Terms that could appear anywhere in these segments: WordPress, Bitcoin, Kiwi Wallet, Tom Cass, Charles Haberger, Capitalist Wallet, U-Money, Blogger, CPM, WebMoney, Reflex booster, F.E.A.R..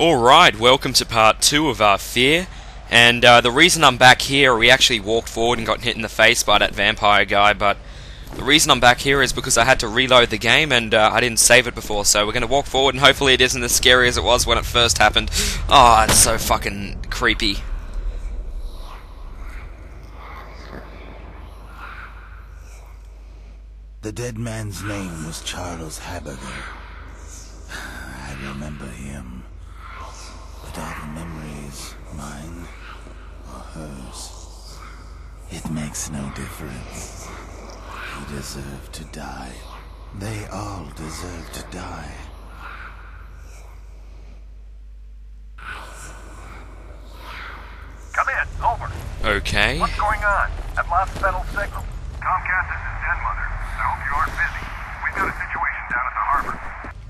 Alright, welcome to part 2 of F.E.A.R. And the reason I'm back here, we actually walked forward and got hit in the face by that vampire guy, but the reason I'm back here is because I had to reload the game and I didn't save it before, so we're going to walk forward and hopefully it isn't as scary as it was when it first happened. Oh, it's so fucking creepy. The dead man's name was Charles Haberger. I remember him. But are the memories mine or hers? It makes no difference. You deserve to die. They all deserve to die. Come in, over. Okay. What's going on? I've lost Fennel's signal. Tom Cass is his dead mother. I hope you aren't busy. We've got a situation down at the harbor.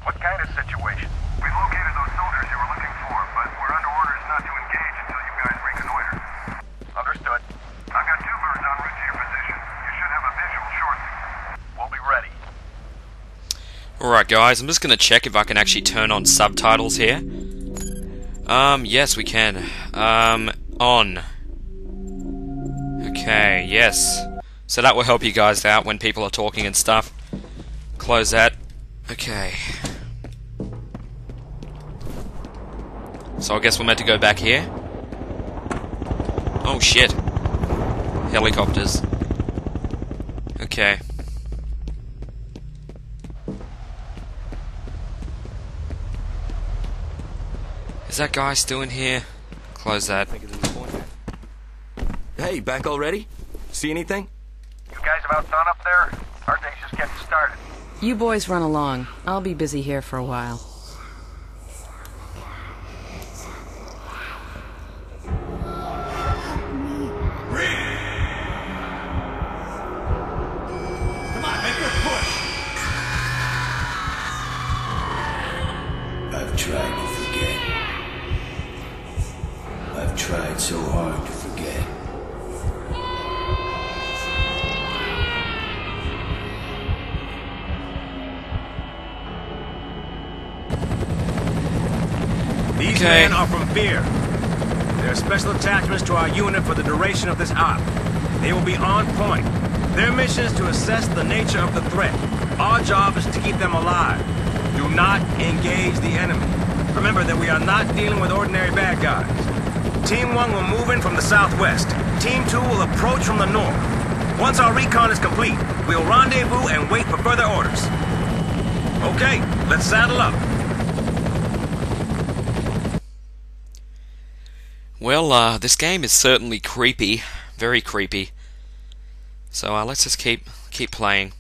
What kind of situation? We've located those soldiers you were looking for, but we're under orders not to engage until you guys reconnoiter. Understood. I've got two birds en route to your position. You should have a visual shortly. We'll be ready. Alright guys, I'm just going to check if I can actually turn on subtitles here. Yes we can. On. Okay, yes. So that will help you guys out when people are talking and stuff. Close that. Okay. So I guess we're meant to go back here. Oh shit. Helicopters. Okay. Is that guy still in here? Close that. Hey, back already? See anything? You guys about done up there? Our day's just getting started. You boys run along. I'll be busy here for a while. Tried so hard to forget. These men are from F.E.A.R. They're special attachments to our unit for the duration of this op. They will be on point. Their mission is to assess the nature of the threat. Our job is to keep them alive. Do not engage the enemy. Remember that we are not dealing with ordinary bad guys. Team 1 will move in from the southwest. Team 2 will approach from the north. Once our recon is complete, we'll rendezvous and wait for further orders. Okay, let's saddle up. Well, this game is certainly creepy. Very creepy. So, let's just keep playing.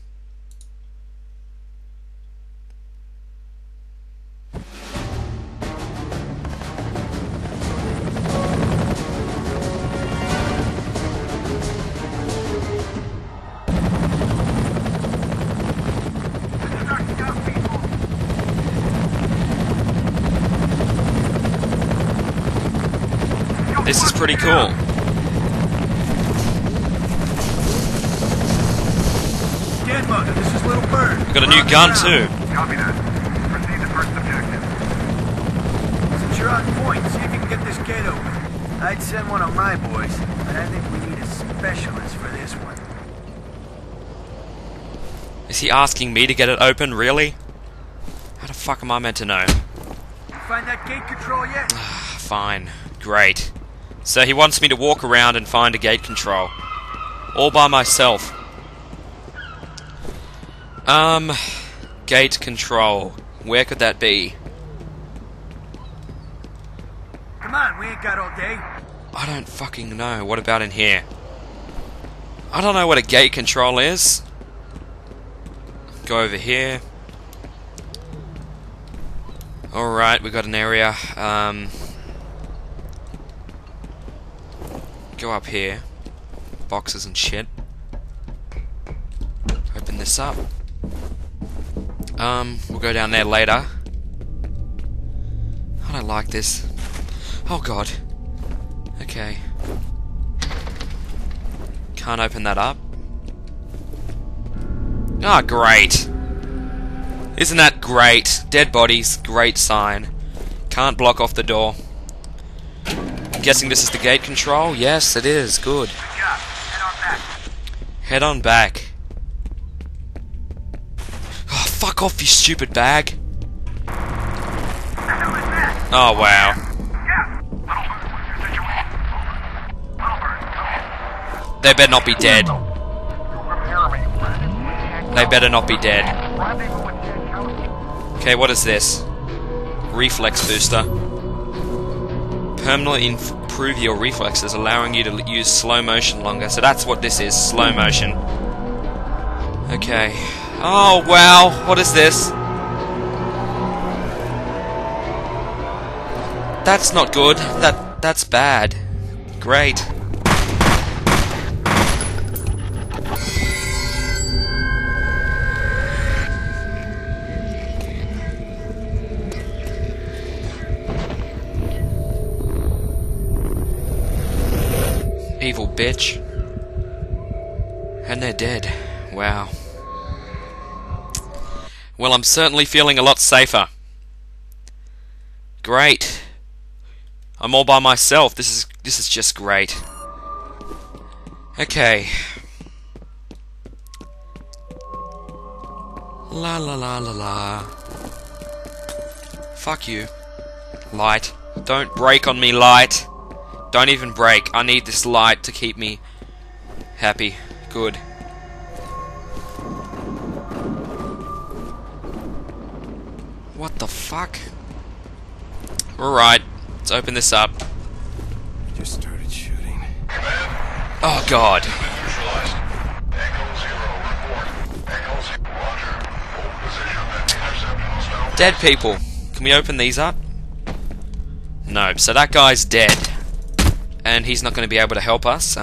This is pretty cool. Dead mother, this is Little Bird. We've got a new gun too. Copy that. Proceed to first objective. Since you're on point, see if you can get this gate open. I'd send one of my boys, but I think we need a specialist for this one. Is he asking me to get it open, really? How the fuck am I meant to know? Find that gate control yet? Fine. Great. So he wants me to walk around and find a gate control. All by myself. Gate control. Where could that be? Come on, we ain't got all day. I don't fucking know. What about in here? I don't know what a gate control is. Go over here. Alright, we got an area. Go up here. Boxes and shit. Open this up. We'll go down there later. I don't like this. Oh god. Okay. Can't open that up. Ah, great. Isn't that great? Dead bodies, great sign. Can't block off the door. I'm guessing this is the gate control. Yes, it is. Good. Head on back. Oh, fuck off, you stupid bag. Oh, wow. They better not be dead. They better not be dead. Okay, what is this? Reflex booster. Permanently improve your reflexes, allowing you to use slow motion longer. So that's what this is, slow motion. Okay. Oh, wow. What is this? That's not good. That's bad. Great. Evil bitch. And they're dead. Wow. Well, I'm certainly feeling a lot safer. Great. I'm all by myself. This is just great. Okay. La la la la la. Fuck you. Light. Don't break on me, light. Don't even break. I need this light to keep me happy. Good. What the fuck? Alright. Let's open this up. Just started shooting. Oh god. Dead people. Can we open these up? No. So that guy's dead, and he's not going to be able to help us.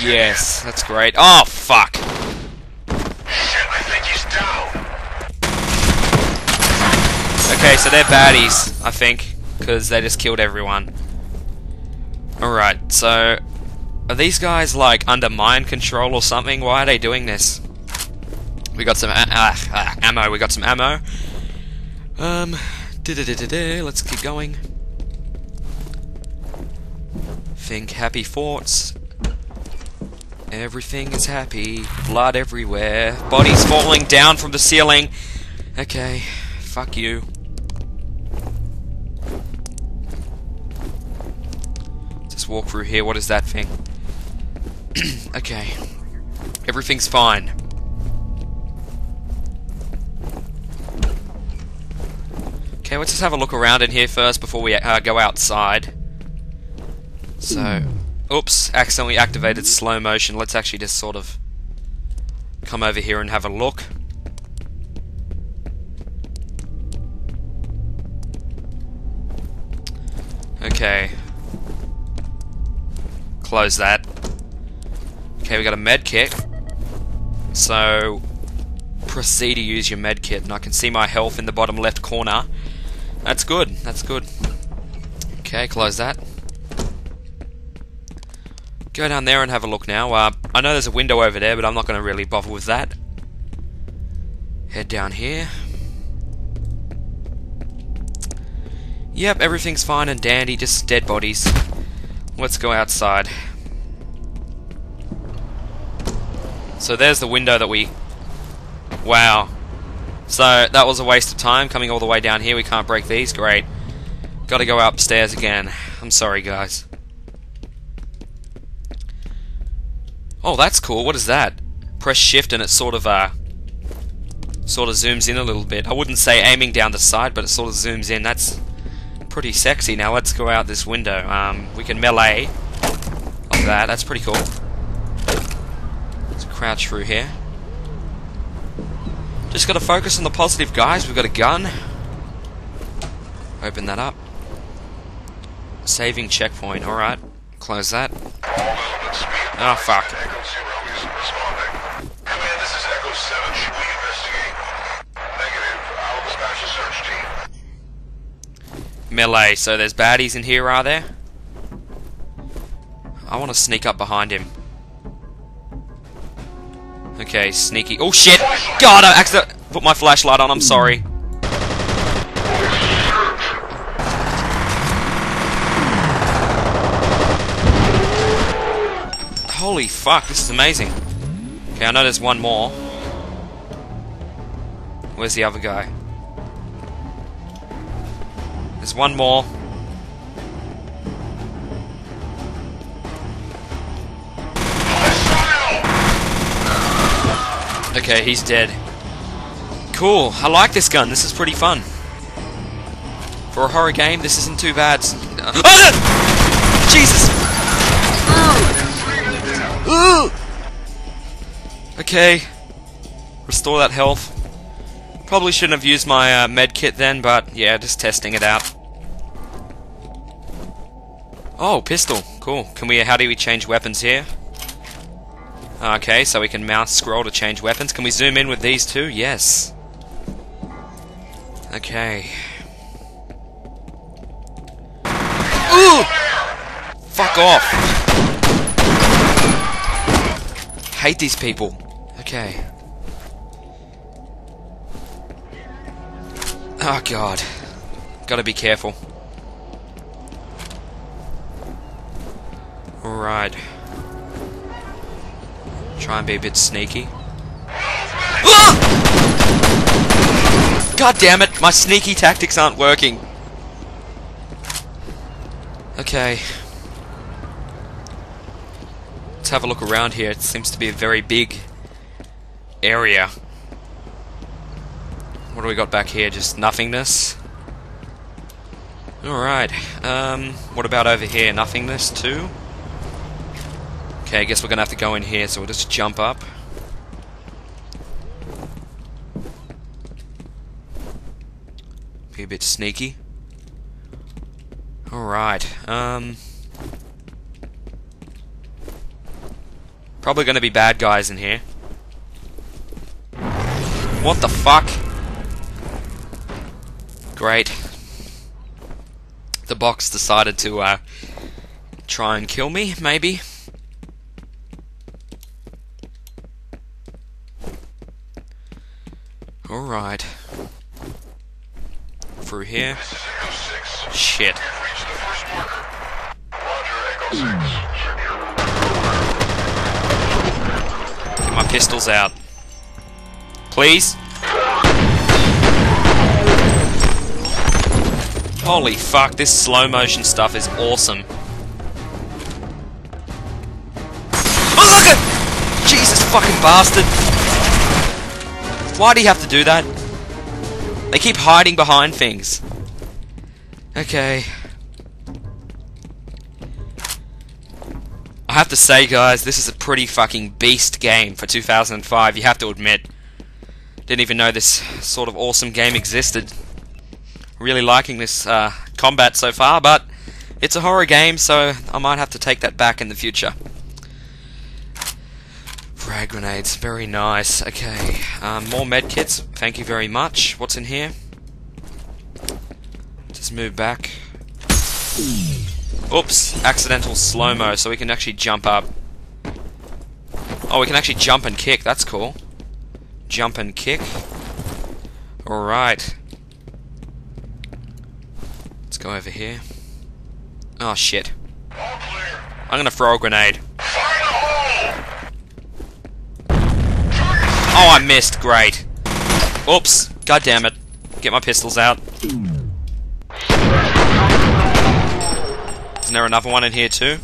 Yes, that's great. Oh fuck. Okay, so they're baddies, I think. Because they just killed everyone. Alright, so... are these guys, like, under mind control or something? Why are they doing this? We got some ammo. We got some ammo. Let's keep going. Think happy thoughts. Everything is happy. Blood everywhere. Bodies falling down from the ceiling. Okay. Fuck you. Walk through here. What is that thing? Okay. Everything's fine. Okay, let's just have a look around in here first before we go outside. So, oops, accidentally activated slow motion. Let's actually just sort of come over here and have a look. Okay. Close that. Okay, we got a med kit. So, proceed to use your med kit, and I can see my health in the bottom left corner. That's good. That's good. Okay, close that. Go down there and have a look now. I know there's a window over there, but I'm not going to really bother with that. Head down here. Yep, everything's fine and dandy. Just dead bodies. Let's go outside. So there's the window that we... wow. So that was a waste of time coming all the way down here. We can't break these. Great. Gotta go upstairs again. I'm sorry, guys. Oh, that's cool. What is that? Press shift and it sort of zooms in a little bit. I wouldn't say aiming down the side, but it sort of zooms in. That's pretty sexy. Now let's go out this window. We can melee like that. That's pretty cool. Let's crouch through here. Just gotta focus on the positive, guys. We've got a gun. Open that up. Saving checkpoint. Alright. Close that. Oh fuck. Melee, so there's baddies in here, are there? I want to sneak up behind him. Okay, sneaky. Oh shit! God, I accidentally put my flashlight on, I'm sorry. Holy fuck, this is amazing. Okay, I know there's one more. Where's the other guy? There's one more. Okay, he's dead. Cool, I like this gun, this is pretty fun. For a horror game, this isn't too bad. Oh, Jesus! Okay, restore that health. Probably shouldn't have used my med kit then, but yeah, just testing it out. Oh, pistol, cool. Can we? How do we change weapons here? Okay, so we can mouse scroll to change weapons. Can we zoom in with these two? Yes. Okay. Ooh! Fuck off! Hate these people. Okay. Oh god. Gotta be careful. Alright. Try and be a bit sneaky. Ah! God damn it, my sneaky tactics aren't working. Okay. Let's have a look around here. It seems to be a very big area. What do we got back here? Just nothingness? Alright. What about over here? Nothingness too? Okay, I guess we're gonna have to go in here, so we'll just jump up. Be a bit sneaky. Alright, probably gonna be bad guys in here. What the fuck? Great. The box decided to, try and kill me, maybe? Alright. Through here. Shit. Get my pistols out. Please? Holy fuck, this slow motion stuff is awesome. Oh, look at! Jesus fucking bastard! Why do you have to do that? They keep hiding behind things. Okay. I have to say, guys, this is a pretty fucking beast game for 2005, you have to admit. Didn't even know this sort of awesome game existed. Really liking this combat so far, but it's a horror game, so I might have to take that back in the future. Frag grenades, very nice. Okay, more med kits. Thank you very much. What's in here? Just move back. Oops, accidental slow-mo, so we can actually jump up. Oh, we can actually jump and kick. That's cool. Jump and kick. All right. Let's go over here. Oh shit! I'm gonna throw a grenade. Oh, I missed. Great. Oops. God damn it. Get my pistols out. Isn't there another one in here too?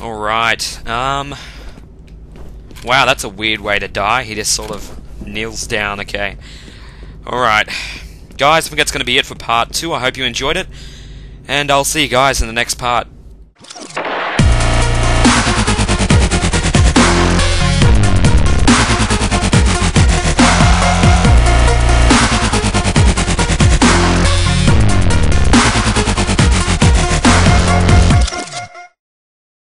Alright. Wow, that's a weird way to die. He just sort of kneels down. Okay. Alright. Guys, I think that's going to be it for part 2. I hope you enjoyed it. And I'll see you guys in the next part.